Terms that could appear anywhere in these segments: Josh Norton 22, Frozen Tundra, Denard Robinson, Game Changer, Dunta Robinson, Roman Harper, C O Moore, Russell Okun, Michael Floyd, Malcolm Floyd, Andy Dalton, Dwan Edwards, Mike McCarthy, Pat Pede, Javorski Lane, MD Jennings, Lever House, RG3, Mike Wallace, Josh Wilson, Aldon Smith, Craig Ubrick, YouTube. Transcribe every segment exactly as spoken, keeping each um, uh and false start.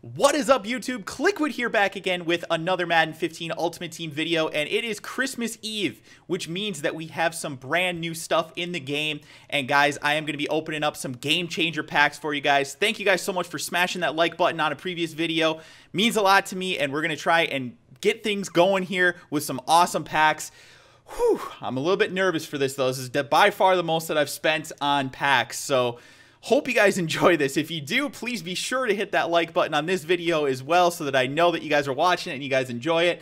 What is up, YouTube? Kliquid here, back again with another Madden fifteen Ultimate Team video, and it is Christmas Eve, which means that we have some brand new stuff in the game. And guys, I am going to be opening up some game changer packs for you guys. Thank you guys so much for smashing that like button on a previous video. It means a lot to me, and we're going to try and get things going here with some awesome packs. Whew, I'm a little bit nervous for this though. This is by far the most that I've spent on packs, so hope you guys enjoy this. If you do, please be sure to hit that like button on this video as well so that I know that you guys are watching it and you guys enjoy it.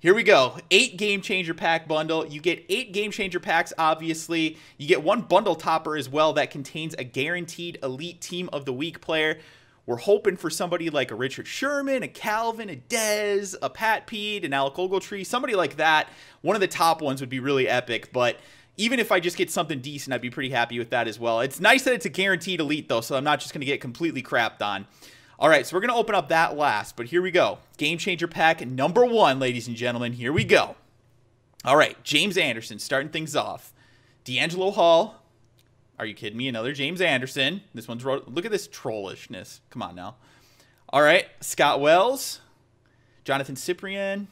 Here we go. Eight game changer pack bundle. You get eight game changer packs, obviously. You get one bundle topper as well that contains a guaranteed elite team of the week player. We're hoping for somebody like a Richard Sherman, a Calvin, a Dez, a Pat Pede, an Alec Ogletree, somebody like that. One of the top ones would be really epic, but even if I just get something decent, I'd be pretty happy with that as well. It's nice that it's a guaranteed elite, though, so I'm not just going to get completely crapped on. All right, so we're going to open up that last, but here we go. Game changer pack number one, ladies and gentlemen. Here we go. All right, James Anderson starting things off. D'Angelo Hall. Are you kidding me? Another James Anderson. This one's... Look at this trollishness. Come on now. All right, Scott Wells. Jonathan Cyprian.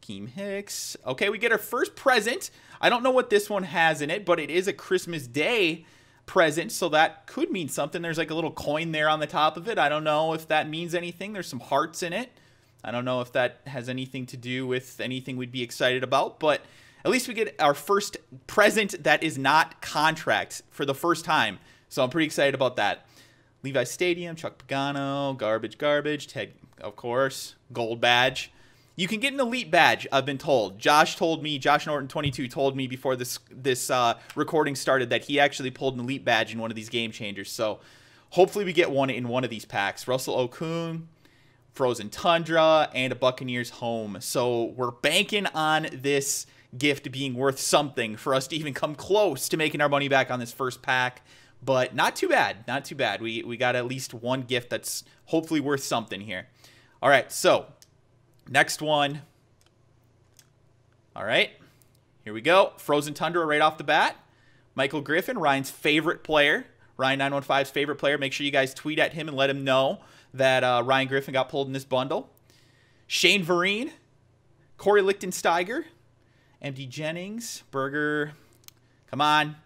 Keem Hicks. Okay, we get our first present. I don't know what this one has in it, but it is a Christmas Day present, so that could mean something. There's like a little coin there on the top of it. I don't know if that means anything. There's some hearts in it. I don't know if that has anything to do with anything we'd be excited about, but at least we get our first present that is not contract for the first time, so I'm pretty excited about that. Levi's Stadium, Chuck Pagano, garbage, garbage, Ted, of course, gold badge. You can get an elite badge, I've been told. Josh told me, Josh Norton twenty-two told me before this this uh, recording started that he actually pulled an elite badge in one of these game changers. So hopefully we get one in one of these packs. Russell Okun, Frozen Tundra, and a Buccaneers home. So we're banking on this gift being worth something for us to even come close to making our money back on this first pack. But not too bad, not too bad. We, we got at least one gift that's hopefully worth something here. All right, so next one. All right, here we go. Frozen Tundra right off the bat. Michael Griffin, Ryan's favorite player. Ryan nine one five's favorite player. Make sure you guys tweet at him and let him know that uh, Ryan Griffin got pulled in this bundle. Shane Vereen, Corey Lichtensteiger, M D Jennings, Berger. Come on.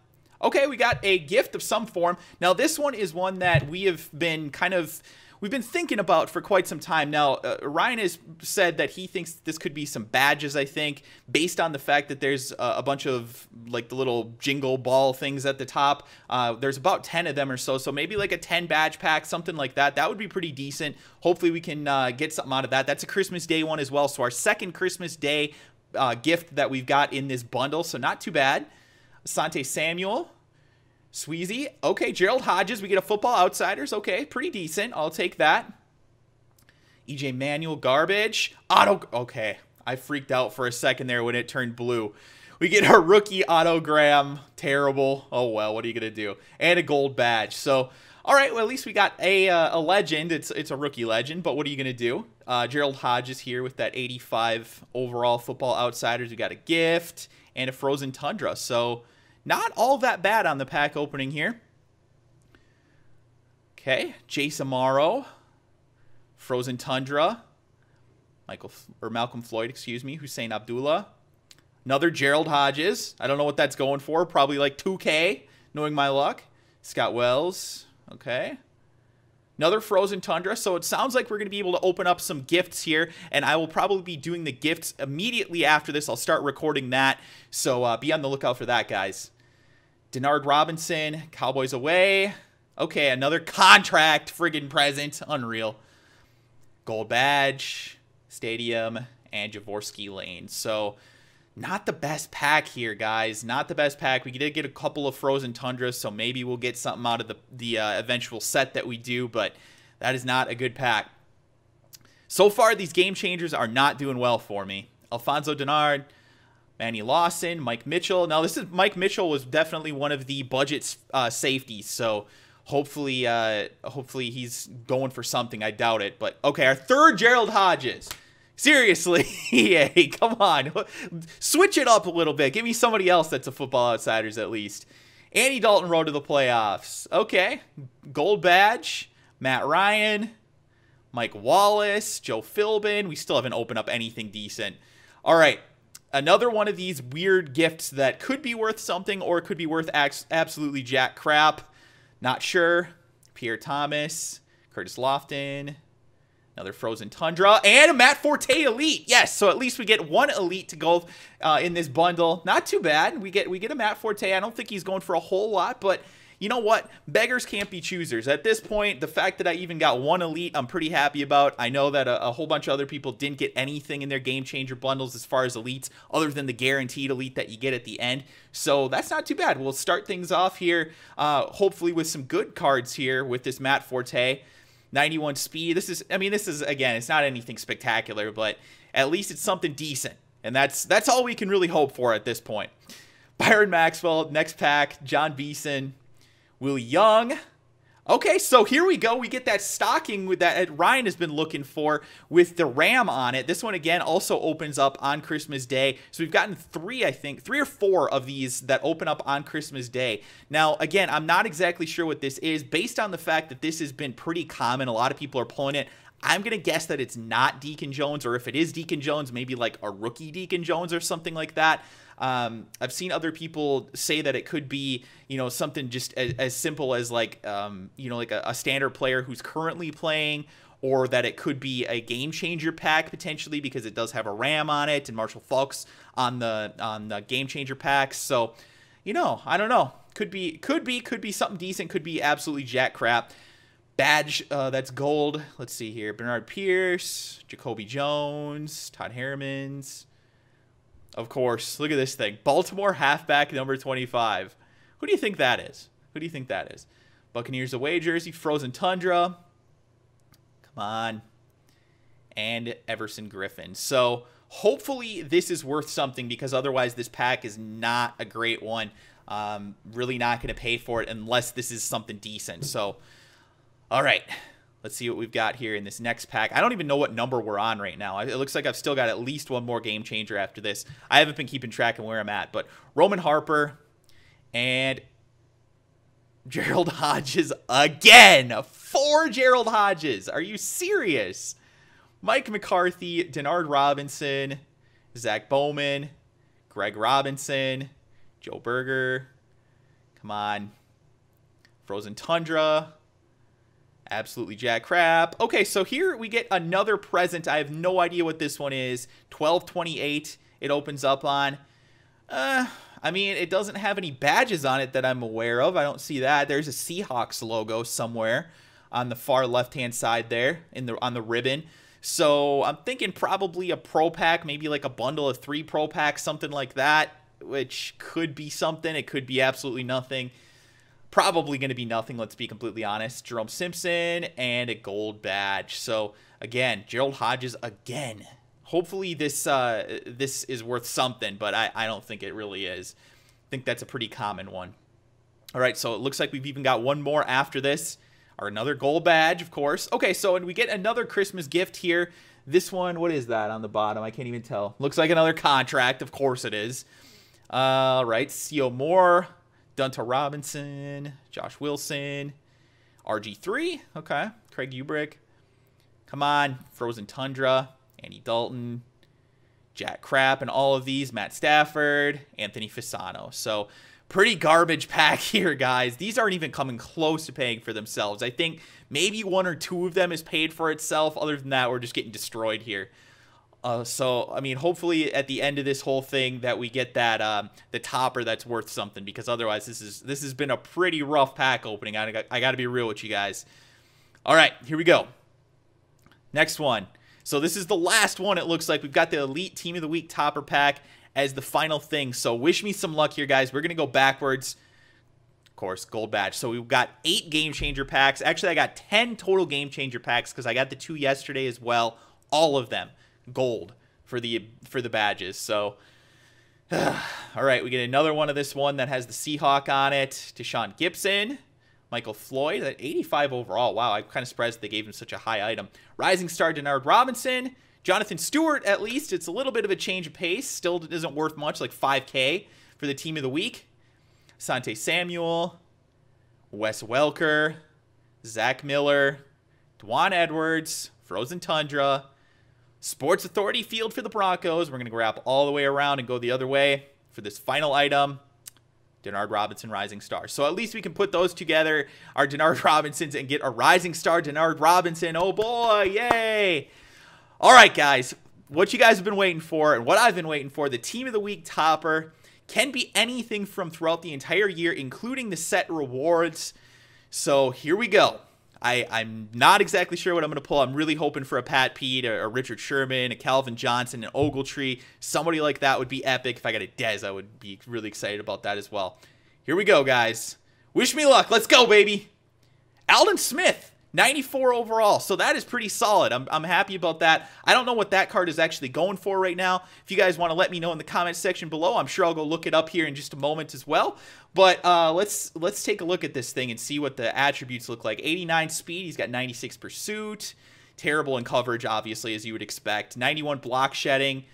Okay, we got a gift of some form. Now, this one is one that we have been kind of... We've been thinking about for quite some time now. Uh, Ryan has said that he thinks this could be some badges, I think, based on the fact that there's uh, a bunch of like the little jingle ball things at the top. Uh, there's about ten of them or so, so maybe like a ten badge pack, something like that. That would be pretty decent. Hopefully we can uh, get something out of that. That's a Christmas Day one as well, so our second Christmas Day uh, gift that we've got in this bundle, so not too bad. Asante Samuel. Sweezy. Okay, Gerald Hodges. We get a Football Outsiders. Okay, pretty decent. I'll take that. E J Manuel, garbage. Auto. Okay, I freaked out for a second there when it turned blue. We get our rookie autogram. Terrible. Oh, well, what are you going to do? And a gold badge. So, all right, well, at least we got a, uh, a legend. It's, it's a rookie legend, but what are you going to do? Uh, Gerald Hodges here with that eighty-five overall Football Outsiders. We got a gift and a Frozen Tundra. So, not all that bad on the pack opening here. Okay, Jace Amaro, Frozen Tundra, Michael or Malcolm Floyd, excuse me, Hussein Abdullah, another Gerald Hodges. I don't know what that's going for. Probably like two K, knowing my luck. Scott Wells, okay. Another Frozen Tundra, so it sounds like we're going to be able to open up some gifts here, and I will probably be doing the gifts immediately after this. I'll start recording that, so uh, be on the lookout for that, guys. Denard Robinson, Cowboys away. Okay, another contract friggin' present. Unreal. Gold badge, stadium, and Javorski Lane. So not the best pack here, guys. Not the best pack. We did get a couple of Frozen Tundras, so maybe we'll get something out of the, the uh, eventual set that we do, but that is not a good pack. So far, these game changers are not doing well for me. Alfonso Denard, Manny Lawson, Mike Mitchell. Now, this is Mike Mitchell was definitely one of the budget uh, safeties, so hopefully, uh, hopefully he's going for something. I doubt it, but okay, our third Gerald Hodges. Seriously, E A, come on. Switch it up a little bit. Give me somebody else that's a Football Outsiders at least. Andy Dalton road to the playoffs. Okay, gold badge, Matt Ryan, Mike Wallace, Joe Philbin. We still haven't opened up anything decent. All right. Another one of these weird gifts that could be worth something or could be worth absolutely jack crap. Not sure. Pierre Thomas, Curtis Lofton, another Frozen Tundra, and a Matt Forte Elite. Yes, so at least we get one Elite to go uh, in this bundle. Not too bad. We get we get a Matt Forte. I don't think he's going for a whole lot, but you know what? Beggars can't be choosers. At this point, the fact that I even got one Elite, I'm pretty happy about. I know that a, a whole bunch of other people didn't get anything in their Game Changer bundles as far as Elites, other than the guaranteed Elite that you get at the end. So that's not too bad. We'll start things off here, uh, hopefully with some good cards here with this Matt Forte. ninety-one speed. This is, I mean, this is, again, it's not anything spectacular, but at least it's something decent. And that's, that's all we can really hope for at this point. Byron Maxwell, next pack, John Beeson, Will Young. Okay, so here we go. We get that stocking with that Ryan has been looking for with the Ram on it. This one, again, also opens up on Christmas Day. So we've gotten three, I think, three or four of these that open up on Christmas Day. Now, again, I'm not exactly sure what this is. Based on the fact that this has been pretty common, a lot of people are pulling it, I'm going to guess that it's not Deacon Jones, or if it is Deacon Jones, maybe like a rookie Deacon Jones or something like that. Um, I've seen other people say that it could be, you know, something just as, as simple as like, um, you know, like a, a standard player who's currently playing, or that it could be a Game Changer pack potentially because it does have a Ram on it and Marshall Falk's on the, on the Game Changer packs. So, you know, I don't know. Could be, could be, could be something decent. Could be absolutely jack crap. Badge, uh, that's gold. Let's see here. Bernard Pierce, Jacoby Jones, Todd Harrimans. Of course, look at this thing. Baltimore halfback number twenty-five. Who do you think that is? Who do you think that is? Buccaneers away jersey, Frozen Tundra. Come on. And Everson Griffin. So hopefully this is worth something, because otherwise this pack is not a great one. Um, really not going to pay for it unless this is something decent. So, all right. Let's see what we've got here in this next pack. I don't even know what number we're on right now. It looks like I've still got at least one more Game Changer after this. I haven't been keeping track of where I'm at, but Roman Harper and Gerald Hodges again. Four Gerald Hodges. Are you serious? Mike McCarthy, Denard Robinson, Zach Bowman, Greg Robinson, Joe Berger. Come on. Frozen Tundra. Absolutely jack crap. Okay, so here we get another present. I have no idea what this one is. twelve twenty-eight it opens up on. Uh, I mean, it doesn't have any badges on it that I'm aware of. I don't see that. There's a Seahawks logo somewhere on the far left-hand side there in the on the ribbon. So I'm thinking probably a pro pack, maybe like a bundle of three pro packs, something like that, which could be something. It could be absolutely nothing. Probably going to be nothing, let's be completely honest. Jerome Simpson and a gold badge. So, again, Gerald Hodges again. Hopefully this uh, this is worth something, but I, I don't think it really is. I think that's a pretty common one. All right, so it looks like we've even got one more after this. Or another gold badge, of course. Okay, so and we get another Christmas gift here. This one, what is that on the bottom? I can't even tell. Looks like another contract. Of course it is. All right, C O Moore. Dunta Robinson, Josh Wilson, R G three. Okay, Craig Ubrick. Come on, Frozen Tundra, Andy Dalton, Jack Crap, and all of these. Matt Stafford, Anthony Fasano. So pretty garbage pack here, guys. These aren't even coming close to paying for themselves. I think maybe one or two of them is paid for itself. Other than that, we're just getting destroyed here. Uh, so, I mean, hopefully at the end of this whole thing that we get that, um, the topper that's worth something, because otherwise this is, this has been a pretty rough pack opening. I got, I got to be real with you guys. All right, here we go. Next one. So this is the last one. It looks like we've got the Elite Team of the Week topper pack as the final thing. So wish me some luck here, guys. We're going to go backwards. Of course, gold badge. So we've got eight Game Changer packs. Actually, I got ten total Game Changer packs because I got the two yesterday as well. All of them gold for the for the badges. So uh, all right, we get another one of this one that has the Seahawk on it. Deshaun Gibson, Michael Floyd at eighty-five overall. Wow, I'm kind of surprised they gave him such a high item. Rising star Denard Robinson, Jonathan Stewart. At least it's a little bit of a change of pace. Still isn't worth much, like five K for the Team of the Week. Asante Samuel, Wes Welker, Zach Miller, Dwan Edwards, Frozen Tundra, Sports Authority Field for the Broncos. We're going to wrap all the way around and go the other way for this final item. Denard Robinson, Rising Star. So at least we can put those together, our Denard Robinsons, and get a Rising Star Denard Robinson. Oh boy, yay! All right, guys, what you guys have been waiting for and what I've been waiting for, the Team of the Week topper, can be anything from throughout the entire year, including the set rewards. So here we go. I, I'm not exactly sure what I'm going to pull. I'm really hoping for a Pat Pede, a, a Richard Sherman, a Calvin Johnson, an Ogletree. Somebody like that would be epic. If I got a Dez, I would be really excited about that as well. Here we go, guys. Wish me luck. Let's go, baby. Aldon Smith, ninety-four overall. So that is pretty solid. I'm, I'm happy about that. I don't know what that card is actually going for right now. If you guys want to let me know in the comment section below, I'm sure I'll go look it up here in just a moment as well. But uh, let's let's take a look at this thing and see what the attributes look like. eighty-nine speed. He's got ninety-six pursuit. Terrible in coverage, obviously, as you would expect. ninety-one block shedding.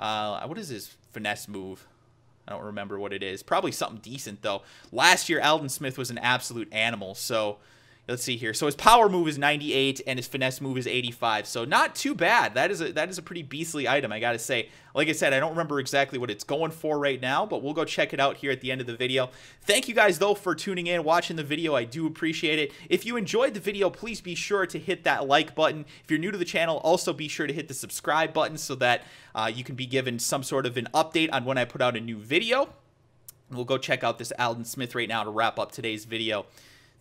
Uh, what is his finesse move? I don't remember what it is. Probably something decent, though. Last year, Aldon Smith was an absolute animal, so... Let's see here. So his power move is ninety-eight and his finesse move is eighty-five. So not too bad. That is a, that is a pretty beastly item, I got to say. Like I said, I don't remember exactly what it's going for right now, but we'll go check it out here at the end of the video. Thank you guys, though, for tuning in, watching the video. I do appreciate it. If you enjoyed the video, please be sure to hit that like button. If you're new to the channel, also be sure to hit the subscribe button so that uh, you can be given some sort of an update on when I put out a new video. We'll go check out this Aldon Smith right now to wrap up today's video.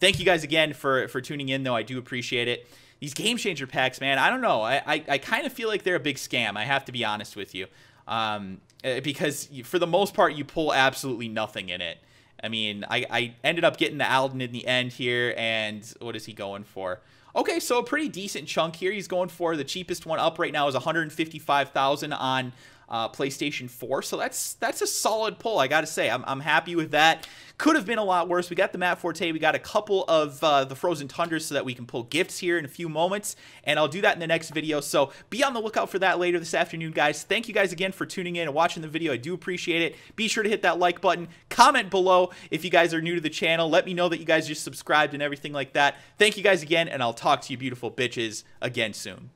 Thank you guys again for, for tuning in, though. I do appreciate it. These Game Changer packs, man, I don't know. I, I, I kind of feel like they're a big scam. I have to be honest with you. Um, because for the most part, you pull absolutely nothing in it. I mean, I, I ended up getting the Aldon in the end here, and what is he going for? Okay, so a pretty decent chunk here. He's going for the cheapest one up right now is one hundred fifty-five thousand dollars on uh, PlayStation four. So that's that's a solid pull, I got to say. I'm, I'm happy with that. Could have been a lot worse. We got the Matt Forte. We got a couple of uh, the Frozen Tundra so that we can pull gifts here in a few moments. And I'll do that in the next video. So be on the lookout for that later this afternoon, guys. Thank you guys again for tuning in and watching the video. I do appreciate it. Be sure to hit that like button. Comment below if you guys are new to the channel. Let me know that you guys just subscribed and everything like that. Thank you guys again, and I'll talk to you beautiful bitches again soon.